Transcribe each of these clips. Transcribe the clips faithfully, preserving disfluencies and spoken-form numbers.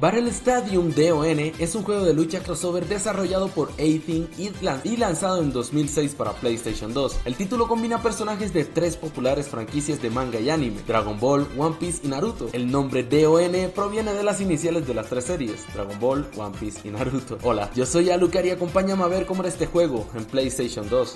Battle Stadium D O N es un juego de lucha crossover desarrollado por A T E M E D L A y lanzado en dos mil seis para PlayStation dos. El título combina personajes de tres populares franquicias de manga y anime, Dragon Ball, One Piece y Naruto. El nombre D O N proviene de las iniciales de las tres series, Dragon Ball, One Piece y Naruto. Hola, yo soy Alucari y acompáñame a ver cómo era este juego en PlayStation dos.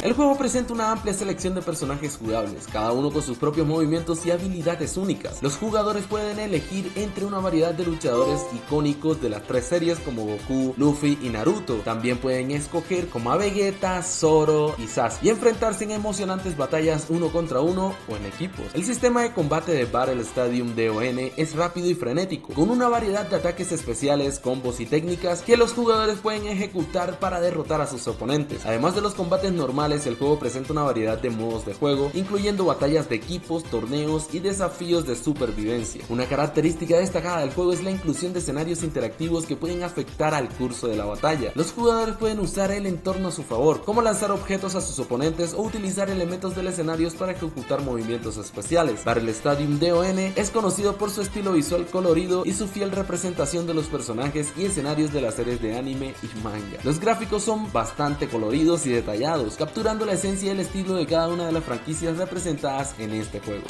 El juego presenta una amplia selección de personajes jugables, cada uno con sus propios movimientos y habilidades únicas. Los jugadores pueden elegir entre una variedad de luchadores icónicos de las tres series como Goku, Luffy y Naruto. También pueden escoger como a Vegeta, Zoro y Sasuke y enfrentarse en emocionantes batallas uno contra uno o en equipos. El sistema de combate de Battle Stadium D O N es rápido y frenético, con una variedad de ataques especiales, combos y técnicas que los jugadores pueden ejecutar para derrotar a sus oponentes. Además de los combates normales, el juego presenta una variedad de modos de juego, incluyendo batallas de equipos, torneos y desafíos de supervivencia. Una característica destacada del juego es la inclusión de escenarios interactivos que pueden afectar al curso de la batalla. Los jugadores pueden usar el entorno a su favor, como lanzar objetos a sus oponentes o utilizar elementos del escenario para ejecutar movimientos especiales. Battle Stadium D O N es conocido por su estilo visual colorido y su fiel representación de los personajes y escenarios de las series de anime y manga. Los gráficos son bastante coloridos y detallados, capturando la esencia y el estilo de cada una de las franquicias representadas en este juego.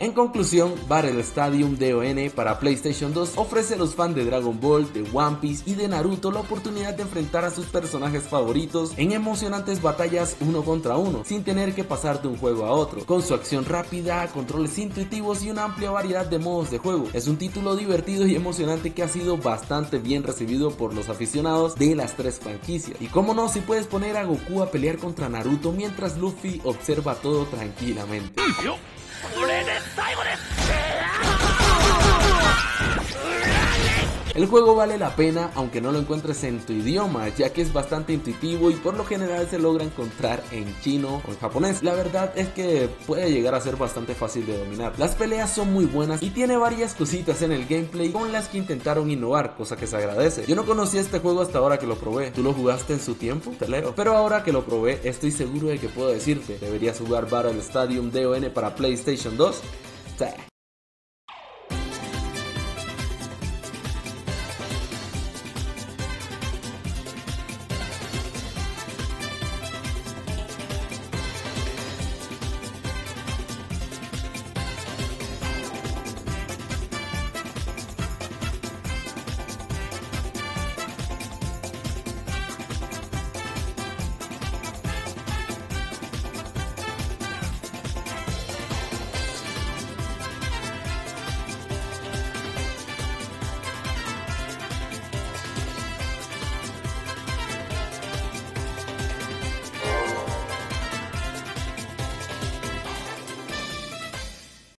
En conclusión, Battle Stadium D O N para PlayStation dos ofrece a los fans de Dragon Ball, de One Piece y de Naruto la oportunidad de enfrentar a sus personajes favoritos en emocionantes batallas uno contra uno, sin tener que pasar de un juego a otro. Con su acción rápida, controles intuitivos y una amplia variedad de modos de juego, es un título divertido y emocionante que ha sido bastante bien recibido por los aficionados de las tres franquicias. Y cómo no, si puedes poner a Goku a pelear contra Naruto mientras Luffy observa todo tranquilamente. El juego vale la pena aunque no lo encuentres en tu idioma, ya que es bastante intuitivo y por lo general se logra encontrar en chino o en japonés. La verdad es que puede llegar a ser bastante fácil de dominar. Las peleas son muy buenas y tiene varias cositas en el gameplay con las que intentaron innovar, cosa que se agradece. Yo no conocía este juego hasta ahora que lo probé. ¿Tú lo jugaste en su tiempo? Te leo. Pero ahora que lo probé estoy seguro de que puedo decirte, deberías jugar Battle Stadium D O N para PlayStation dos.